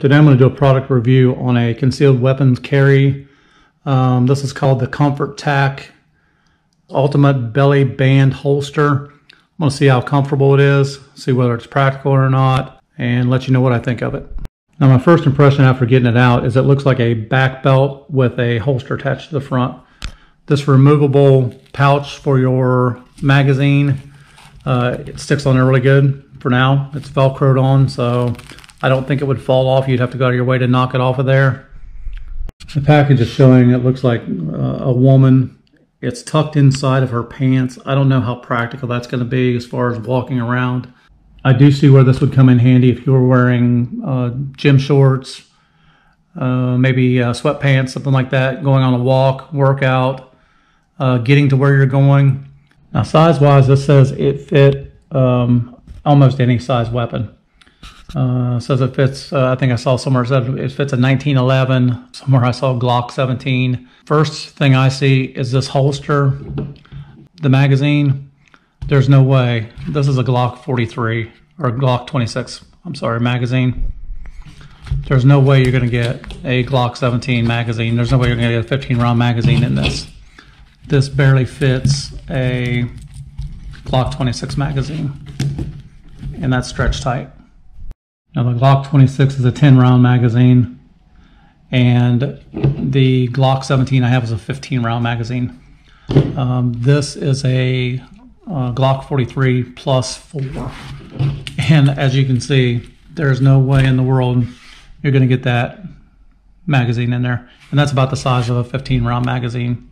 Today I'm going to do a product review on a concealed weapons carry. This is called the ComfortTac Ultimate Belly Band Holster. I'm going to see how comfortable it is, see whether it's practical or not, and let you know what I think of it. Now my first impression after getting it out is it looks like a back belt with a holster attached to the front. This removable pouch for your magazine, it sticks on there really good for now. It's velcroed on, so I don't think it would fall off. You'd have to go out of your way to knock it off of there. The package is showing it looks like a woman. It's tucked inside of her pants. I don't know how practical that's going to be as far as walking around. I do see where this would come in handy if you were wearing gym shorts, maybe sweatpants, something like that, going on a walk, workout, getting to where you're going. Now size-wise, this says it fit almost any size weapon. Says it fits, I think I saw somewhere it said it fits a 1911, somewhere I saw Glock 17. First thing I see is this holster, the magazine. There's no way. This is a Glock 43 or Glock 26, I'm sorry, magazine. There's no way you're going to get a Glock 17 magazine. There's no way you're going to get a 15-round magazine in this. This barely fits a Glock 26 magazine, and that's stretch tight. Now the Glock 26 is a 10-round magazine, and the Glock 17 I have is a 15-round magazine. This is a Glock 43 plus 4, and as you can see, there's no way in the world you're going to get that magazine in there, and that's about the size of a 15-round magazine.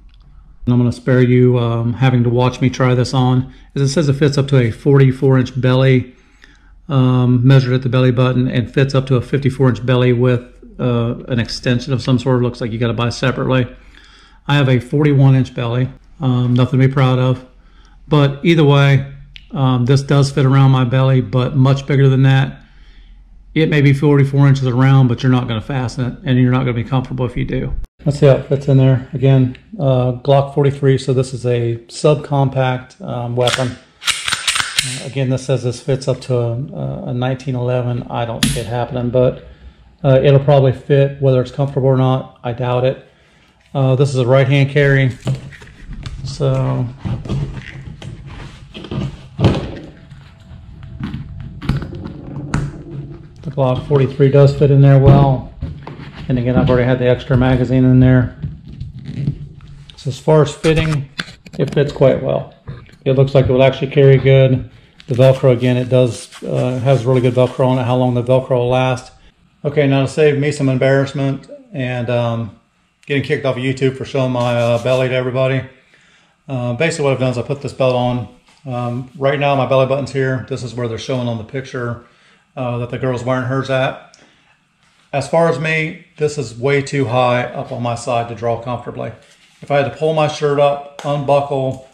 And I'm going to spare you having to watch me try this on, as it says it fits up to a 44-inch belly. Measured at the belly button, and fits up to a 54-inch belly with an extension of some sort. Looks like you got to buy separately. I have a 41-inch belly, nothing to be proud of, but either way, this does fit around my belly, but much bigger than that. It may be 44 inches around, but you're not going to fasten it, and you're not going to be comfortable if you do. Let's see how it fits in there. Again, Glock 43, so this is a subcompact weapon. Again, this says this fits up to a 1911. I don't see it happening, but it'll probably fit whether it's comfortable or not. I doubt it. This is a right-hand carry, so the Glock 43 does fit in there well. And again, I've already had the extra magazine in there. So as far as fitting, it fits quite well. It looks like it will actually carry good. The Velcro, again, it does has really good Velcro on it. How long the Velcro will last. Okay, now to save me some embarrassment and getting kicked off of YouTube for showing my belly to everybody. Basically what I've done is I put this belt on. Right now my belly button's here. This is where they're showing on the picture that the girl's wearing hers at. As far as me, this is way too high up on my side to draw comfortably. If I had to pull my shirt up, unbuckle,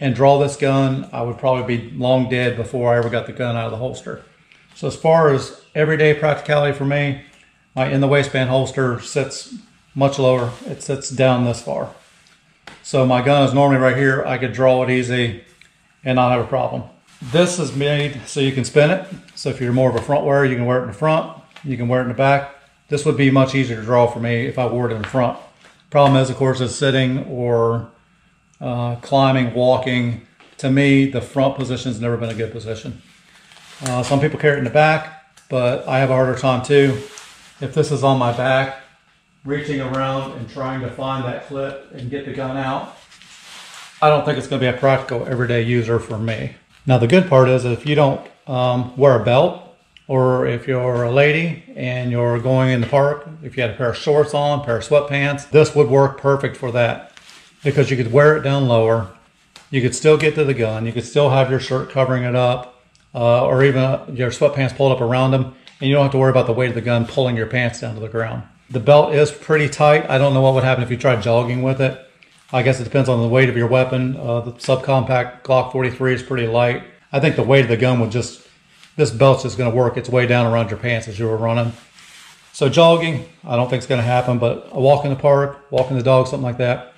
and draw this gun, I would probably be long dead before I ever got the gun out of the holster. So as far as everyday practicality for me, my in the waistband holster sits much lower. It sits down this far. So my gun is normally right here. I could draw it easy and not have a problem. This is made so you can spin it. So if you're more of a front wearer, you can wear it in the front, you can wear it in the back. This would be much easier to draw for me if I wore it in the front. Problem is, of course, is sitting or climbing, walking. To me, the front position's never been a good position. Some people carry it in the back, but I have a harder time too. If this is on my back, reaching around and trying to find that clip and get the gun out, I don't think it's going to be a practical everyday user for me. Now the good part is if you don't wear a belt, or if you're a lady and you're going in the park, if you had a pair of shorts on, a pair of sweatpants, this would work perfect for that. Because you could wear it down lower, you could still get to the gun, you could still have your shirt covering it up, or even your sweatpants pulled up around them, and you don't have to worry about the weight of the gun pulling your pants down to the ground. The belt is pretty tight. I don't know what would happen if you tried jogging with it. I guess it depends on the weight of your weapon. The subcompact Glock 43 is pretty light. I think the weight of the gun would just, this belt's just going to work its way down around your pants as you were running. So jogging, I don't think it's going to happen, but a walk in the park, walking the dog, something like that,